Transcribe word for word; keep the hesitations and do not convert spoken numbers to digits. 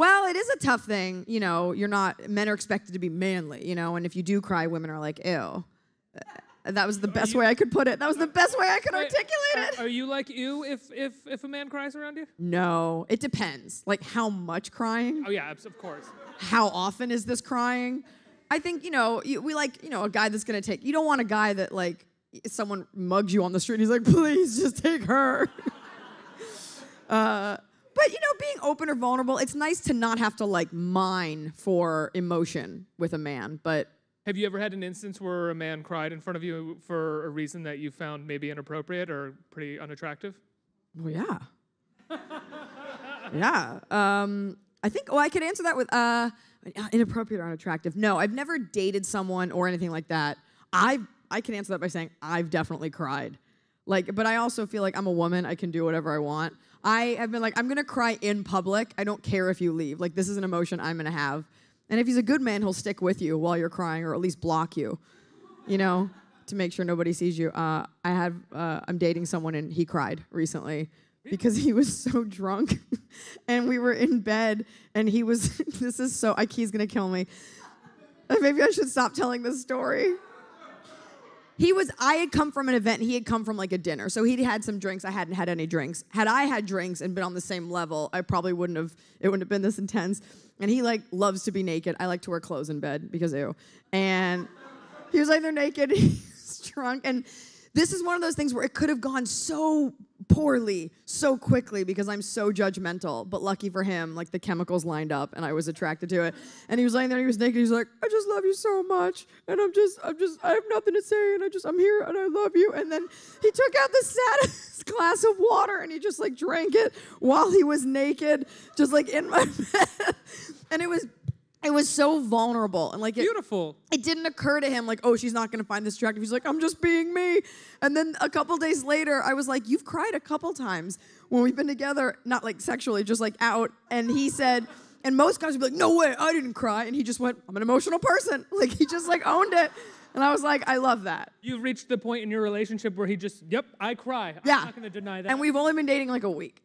Well, it is a tough thing, you know, you're not, men are expected to be manly, you know, and if you do cry, women are like, ew. That was the best way I could put it. That was the best way I could articulate it. Are you like, ew, if, if, if a man cries around you? No, it depends. Like, how much crying? Oh, yeah, of course. How often is this crying? I think, you know, we like, you know, a guy that's going to take, you don't want a guy that, like, someone mugs you on the street and he's like, please, just take her. uh... But, you know, being open or vulnerable, it's nice to not have to, like, mine for emotion with a man, but... Have you ever had an instance where a man cried in front of you for a reason that you found maybe inappropriate or pretty unattractive? Well, yeah. yeah. Um, I think, well, I could answer that with uh, inappropriate or unattractive. No, I've never dated someone or anything like that. I've, I can answer that by saying I've definitely cried. Like, but I also feel like I'm a woman. I can do whatever I want. I have been like, I'm going to cry in public. I don't care if you leave. Like, this is an emotion I'm going to have. And if he's a good man, he'll stick with you while you're crying or at least block you, you know, to make sure nobody sees you. Uh, I have, uh, I'm dating someone and he cried recently because he was so drunk and we were in bed and he was, this is so, he's going to kill me. Maybe I should stop telling this story. He was, I had come from an event, and he had come from like a dinner. So he'd had some drinks, I hadn't had any drinks. Had I had drinks and been on the same level, I probably wouldn't have, it wouldn't have been this intense. And he like loves to be naked. I like to wear clothes in bed because ew. And he was either naked, he was drunk. And this is one of those things where it could have gone so poorly, so quickly because I'm so judgmental. But lucky for him, like the chemicals lined up and I was attracted to it. And he was laying there, he was naked, he's like, I just love you so much. And I'm just, I'm just, I have nothing to say and I just, I'm here and I love you. And then he took out the saddest glass of water and he just like drank it while he was naked, just like in my bed. And it was, it was so vulnerable and like it, beautiful. It didn't occur to him like, oh, she's not gonna find this attractive. He's like, I'm just being me. And then a couple days later, I was like, you've cried a couple times when we've been together, not like sexually, just like out. And he said, and most guys would be like, no way, I didn't cry. And he just went, I'm an emotional person. Like he just like owned it. And I was like, I love that. You reached the point in your relationship where he just, yep, I cry. Yeah. I'm not gonna deny that. And we've only been dating like a week.